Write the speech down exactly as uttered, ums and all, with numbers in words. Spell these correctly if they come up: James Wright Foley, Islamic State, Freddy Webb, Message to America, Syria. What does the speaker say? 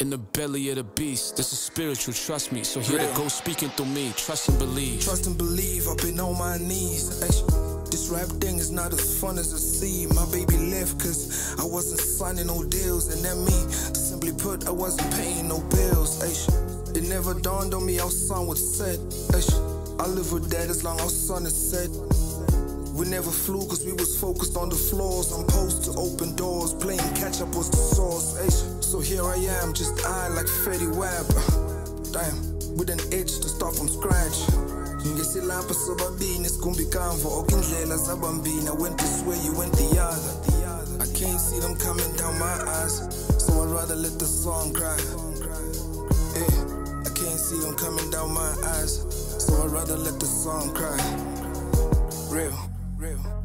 in the belly of the beast. This is spiritual, trust me. So here yeah. to go speaking through me. Trust and believe. Trust and believe, I've been on my knees. Ay, this rap thing is not as fun as it seems. My baby left cause I wasn't signing no deals. And that mean, simply put, I wasn't paying no bills. Ay, it never dawned on me our sun was set. Ay, I live with that as long as our sun is set. We never flew cause we was focused on the floors. I'm post to open doors, playing catch up was the source. Ay, so here I am, just I like Freddy Webb. Damn, with an itch to start from scratch. Ngesilapha sobabini sikumbi kamva okindlela zabambina. Went this way, you went the other. I can't see them coming down my eyes, so I'd rather let the song cry. Yeah. I can't see them coming down my eyes, so I'd rather let the song cry. Real, real.